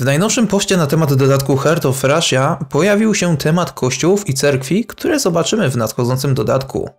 W najnowszym poście na temat dodatku Heart of Russia pojawił się temat kościółów i cerkwi, które zobaczymy w nadchodzącym dodatku.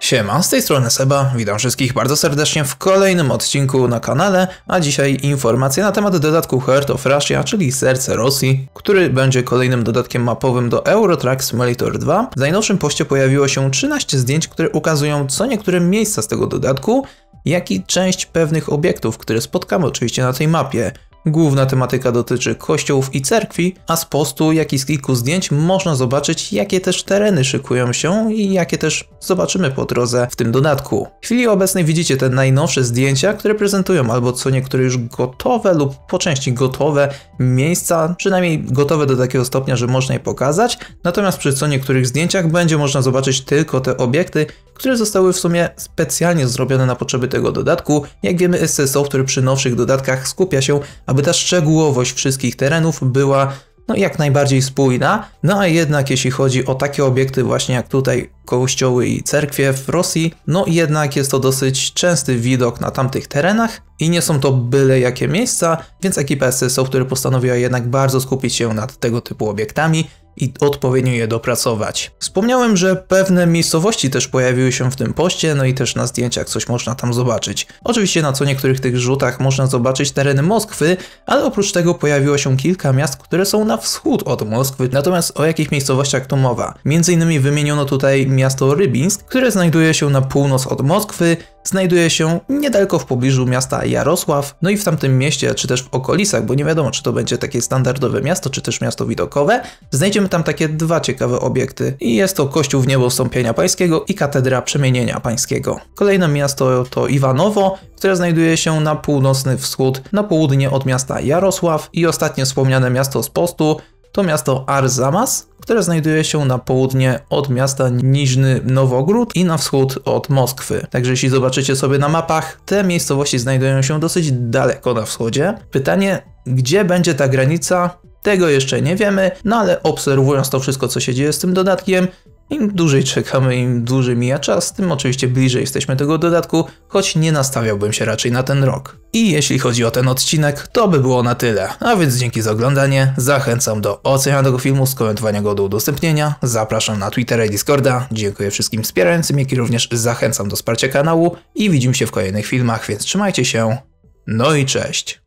Siema, z tej strony Seba, witam wszystkich bardzo serdecznie w kolejnym odcinku na kanale, a dzisiaj informacje na temat dodatku Heart of Russia, czyli Serce Rosji, który będzie kolejnym dodatkiem mapowym do Euro Truck Simulator 2. W najnowszym poście pojawiło się 13 zdjęć, które ukazują co niektóre miejsca z tego dodatku, jak i część pewnych obiektów, które spotkamy oczywiście na tej mapie. Główna tematyka dotyczy kościołów i cerkwi, a z postu, jak i z kilku zdjęć można zobaczyć, jakie też tereny szykują się i jakie też zobaczymy po drodze w tym dodatku. W chwili obecnej widzicie te najnowsze zdjęcia, które prezentują albo co niektóre już gotowe lub po części gotowe miejsca, przynajmniej gotowe do takiego stopnia, że można je pokazać, natomiast przy co niektórych zdjęciach będzie można zobaczyć tylko te obiekty, które zostały w sumie specjalnie zrobione na potrzeby tego dodatku. Jak wiemy, SCS Software przy nowszych dodatkach skupia się, aby ta szczegółowość wszystkich terenów była jak najbardziej spójna, a jednak jeśli chodzi o takie obiekty właśnie jak tutaj kościoły i cerkwie w Rosji, jednak jest to dosyć częsty widok na tamtych terenach i nie są to byle jakie miejsca, więc ekipa SCS Software postanowiła jednak bardzo skupić się nad tego typu obiektami i odpowiednio je dopracować. Wspomniałem, że pewne miejscowości też pojawiły się w tym poście, i też na zdjęciach coś można tam zobaczyć. Oczywiście na co niektórych tych rzutach można zobaczyć tereny Moskwy, ale oprócz tego pojawiło się kilka miast, które są na wschód od Moskwy, natomiast o jakich miejscowościach to mowa? Między innymi wymieniono tutaj miasto Rybińsk, które znajduje się na północ od Moskwy, znajduje się niedaleko w pobliżu miasta Jarosław, i w tamtym mieście, czy też w okolicach, bo nie wiadomo czy to będzie takie standardowe miasto, czy też miasto widokowe, znajdziemy tam takie dwa ciekawe obiekty. I jest to kościół w niebo wstąpienia pańskiego i katedra przemienienia pańskiego. Kolejne miasto to Iwanowo, które znajduje się na północny wschód, na południe od miasta Jarosław, i ostatnie wspomniane miasto z postu to miasto Arzamas, które znajduje się na południe od miasta Niżny Nowogród i na wschód od Moskwy. Także jeśli zobaczycie sobie na mapach, te miejscowości znajdują się dosyć daleko na wschodzie. Pytanie, gdzie będzie ta granica? Tego jeszcze nie wiemy, ale obserwując to wszystko, co się dzieje z tym dodatkiem, im dłużej czekamy, im dłużej mija czas, tym oczywiście bliżej jesteśmy tego dodatku, choć nie nastawiałbym się raczej na ten rok. I jeśli chodzi o ten odcinek, to by było na tyle. A więc dzięki za oglądanie, zachęcam do oceniania tego filmu, skomentowania go, do udostępnienia. Zapraszam na Twittera i Discorda, dziękuję wszystkim wspierającym, jak i również zachęcam do wsparcia kanału i widzimy się w kolejnych filmach, więc trzymajcie się, i cześć!